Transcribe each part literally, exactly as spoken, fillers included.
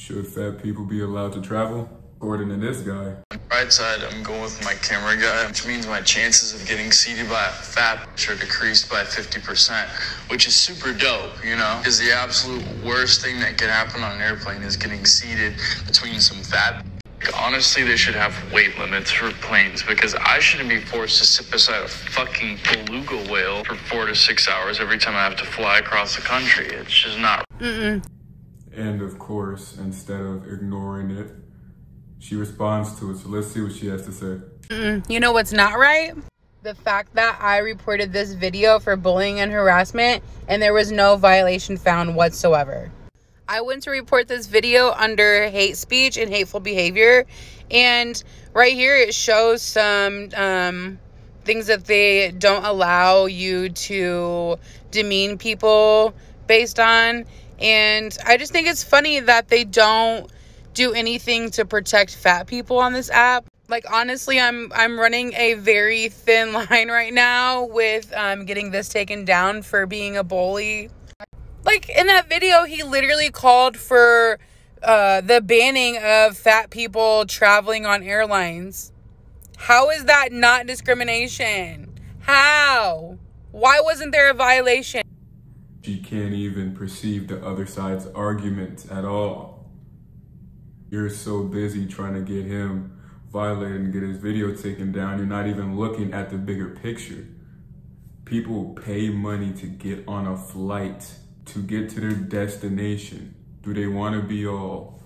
Should fat people be allowed to travel? According to this guy. Right side, I'm going with my camera guy, which means my chances of getting seated by a fat bitch are decreased by fifty percent, which is super dope, you know? Because the absolute worst thing that could happen on an airplane is getting seated between some fat. Honestly, they should have weight limits for planes because I shouldn't be forced to sit beside a fucking beluga whale for four to six hours every time I have to fly across the country. It's just not. Mm-mm. And of course, instead of ignoring it, she responds to it. So let's see what she has to say. Mm-mm. You know what's not right? The fact that I reported this video for bullying and harassment and there was no violation found whatsoever. I went to report this video under hate speech and hateful behavior, and right here it shows some um, things that they don't allow you to demean people based on, and I just think it's funny that they don't do anything to protect fat people on this app. Like, honestly, I'm I'm running a very thin line right now with um, getting this taken down for being a bully. Like, in that video, he literally called for uh, the banning of fat people traveling on airlines. How is that not discrimination? How? Why wasn't there a violation? She can't even perceive the other side's argument at all. You're so busy trying to get him violated and get his video taken down, you're not even looking at the bigger picture. People pay money to get on a flight to get to their destination. Do they want to be all,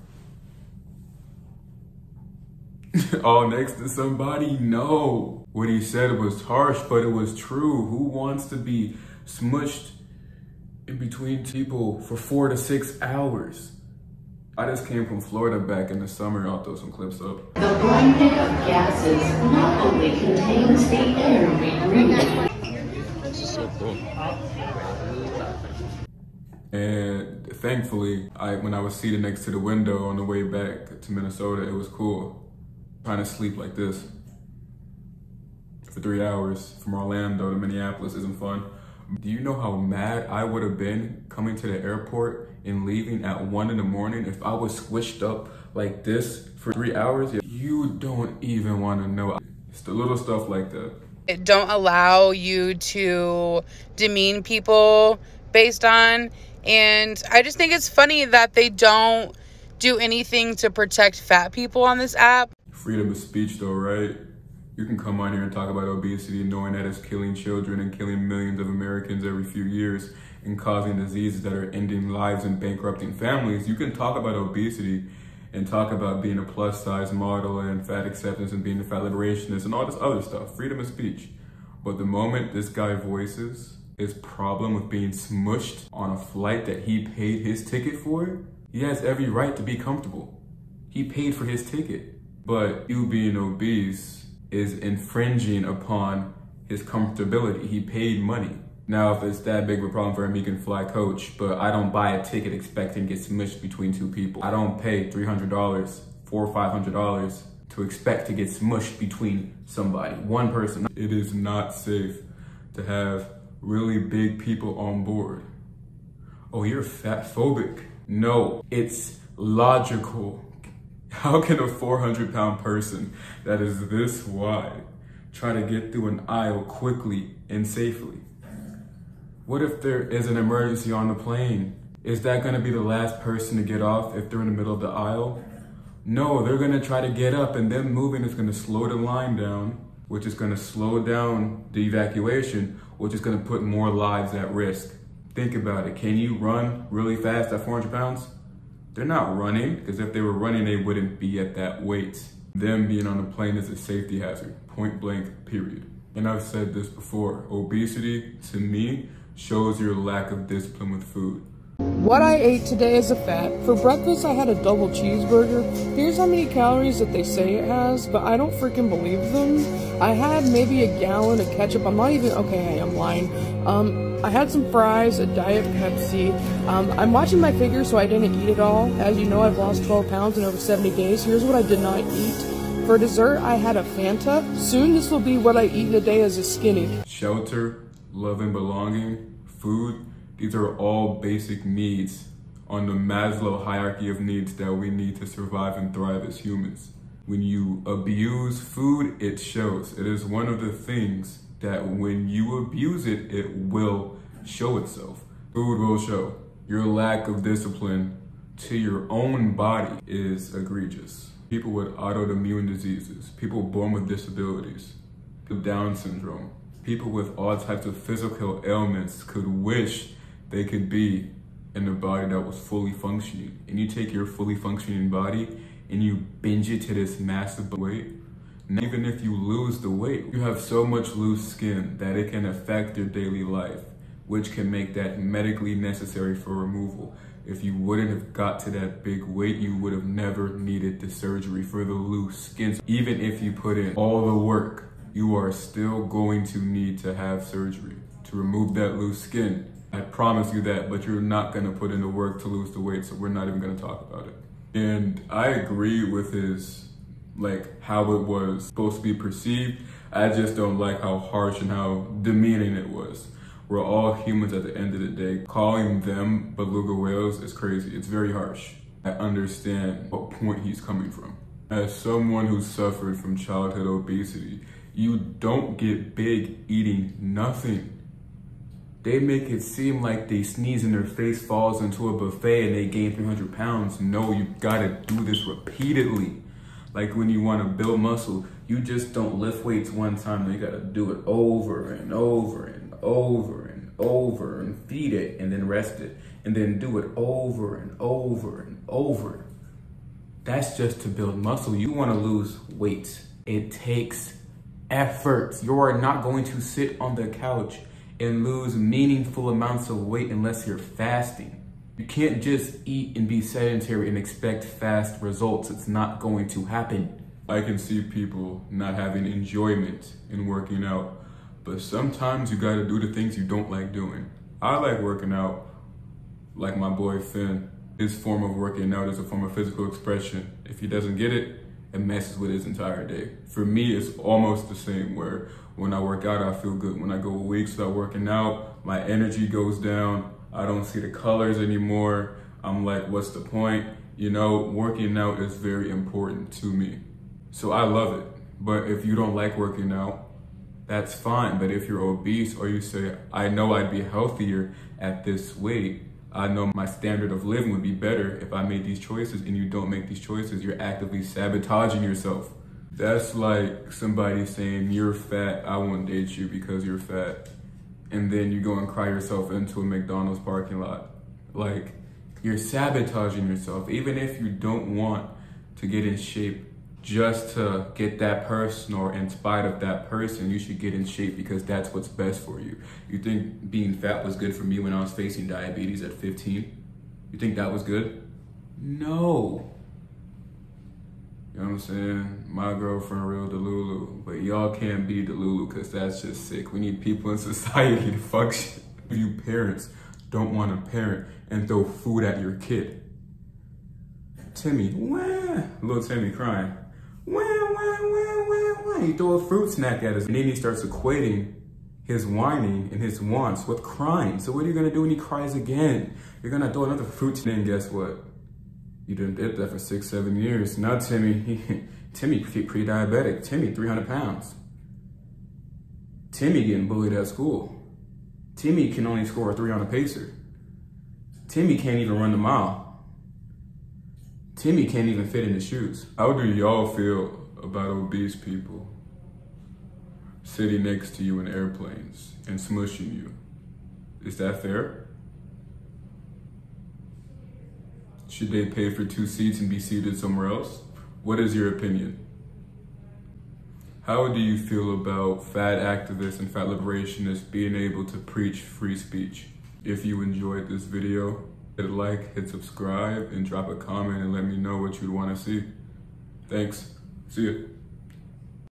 all next to somebody? No. What he said was harsh, but it was true. Who wants to be smushed in between people for four to six hours? I just came from Florida back in the summer. I'll throw some clips up. The blanket of gases not only contains the air we breathe. This is so cool. And thankfully, I when I was seated next to the window on the way back to Minnesota, it was cool. Trying to sleep like this for three hours from Orlando to Minneapolis isn't fun. Do you know how mad I would have been coming to the airport and leaving at one in the morning if I was squished up like this for three hours? You don't even want to know. It's the little stuff like that. It don't allow you to demean people based on, and I just think it's funny that they don't do anything to protect fat people on this app. Freedom of speech though, right? You can come on here and talk about obesity knowing that it's killing children and killing millions of Americans every few years and causing diseases that are ending lives and bankrupting families. You can talk about obesity and talk about being a plus size model and fat acceptance and being a fat liberationist and all this other stuff, freedom of speech. But the moment this guy voices his problem with being smushed on a flight that he paid his ticket for, he has every right to be comfortable. He paid for his ticket. But you being obese is infringing upon his comfortability. He paid money. Now, if it's that big of a problem for him, he can fly coach, but I don't buy a ticket expecting to get smushed between two people. I don't pay three hundred dollars, four hundred dollars or five hundred dollars to expect to get smushed between somebody, one person. It is not safe to have really big people on board. Oh, you're fat phobic. No, it's logical. How can a four hundred pound person that is this wide try to get through an aisle quickly and safely? What if there is an emergency on the plane? Is that gonna be the last person to get off if they're in the middle of the aisle? No, they're gonna try to get up, and them moving is gonna slow the line down, which is gonna slow down the evacuation, which is gonna put more lives at risk. Think about it. Can you run really fast at four hundred pounds? They're not running, because if they were running, they wouldn't be at that weight. Them being on the plane is a safety hazard, point blank, period. And I've said this before, obesity, to me, shows your lack of discipline with food. What I ate today is a fat. For breakfast, I had a double cheeseburger. Here's how many calories that they say it has, but I don't freaking believe them. I had maybe a gallon of ketchup. I'm not even, okay, I'm lying. Um, I had some fries, a Diet Pepsi. Um, I'm watching my figure, so I didn't eat it all. As you know, I've lost twelve pounds in over seventy days. Here's what I did not eat. For dessert, I had a Fanta. Soon, this will be what I eat in a day as a skinny. Shelter, love and belonging, food, these are all basic needs. on the Maslow hierarchy of needs that we need to survive and thrive as humans. When you abuse food, it shows. It is one of the things that when you abuse it, it will show itself. Food will show. Your lack of discipline to your own body is egregious. People with autoimmune diseases, people born with disabilities, Down syndrome, people with all types of physical ailments could wish they could be in a body that was fully functioning. And you take your fully functioning body and you binge it to this massive weight. And even if you lose the weight, you have so much loose skin that it can affect your daily life, which can make that medically necessary for removal. If you wouldn't have got to that big weight, you would have never needed the surgery for the loose skin. Even if you put in all the work, you are still going to need to have surgery to remove that loose skin. I promise you that, but you're not gonna put in the work to lose the weight, so we're not even gonna talk about it. And I agree with his, like, how it was supposed to be perceived. I just don't like how harsh and how demeaning it was. We're all humans at the end of the day. Calling them beluga whales is crazy. It's very harsh. I understand what point he's coming from. As someone who suffered from childhood obesity, you don't get big eating nothing. They make it seem like they sneeze and their face falls into a buffet and they gain three hundred pounds. No, you gotta do this repeatedly. Like when you wanna build muscle, you just don't lift weights one time. You gotta do it over and over and over and over and feed it and then rest it and then do it over and over and over. That's just to build muscle. You wanna lose weight. It takes effort. You are not going to sit on the couch and lose meaningful amounts of weight unless you're fasting. You can't just eat and be sedentary and expect fast results. It's not going to happen. I can see people not having enjoyment in working out, but sometimes you gotta do the things you don't like doing. I like working out, like my boy Finn. His form of working out is a form of physical expression. If he doesn't get it, it messes with his entire day. For me, it's almost the same where when I work out, I feel good. When I go weeks without working out, my energy goes down. I don't see the colors anymore. I'm like, what's the point? You know, working out is very important to me. So I love it. But if you don't like working out, that's fine. But if you're obese or you say, I know I'd be healthier at this weight, I know my standard of living would be better if I made these choices, and you don't make these choices, you're actively sabotaging yourself. That's like somebody saying, you're fat, I won't date you because you're fat. And then you go and cry yourself into a McDonald's parking lot. Like, you're sabotaging yourself. Even if you don't want to get in shape just to get that person or in spite of that person, you should get in shape because that's what's best for you. You think being fat was good for me when I was facing diabetes at fifteen? You think that was good? No. You know what I'm saying? My girlfriend real Delulu, but y'all can't be Delulu because that's just sick. We need people in society to function. You parents don't want to parent and throw food at your kid. Timmy, wah, little Timmy crying. Wah, wah, wah, wah, wah. He throw a fruit snack at us. And then he starts equating his whining and his wants with crying. So what are you gonna do when he cries again? You're gonna throw another fruit snack, and guess what? You done did that for six, seven years. Now Timmy, he, Timmy pre-diabetic. Timmy, three hundred pounds. Timmy getting bullied at school. Timmy can only score a three on a pacer. Timmy can't even run the mile. Timmy can't even fit in his shoes. How do y'all feel about obese people sitting next to you in airplanes and smushing you? Is that fair? Should they pay for two seats and be seated somewhere else? What is your opinion? How do you feel about fat activists and fat liberationists being able to preach free speech? If you enjoyed this video, hit like, hit subscribe, and drop a comment and let me know what you'd want to see. Thanks. See ya.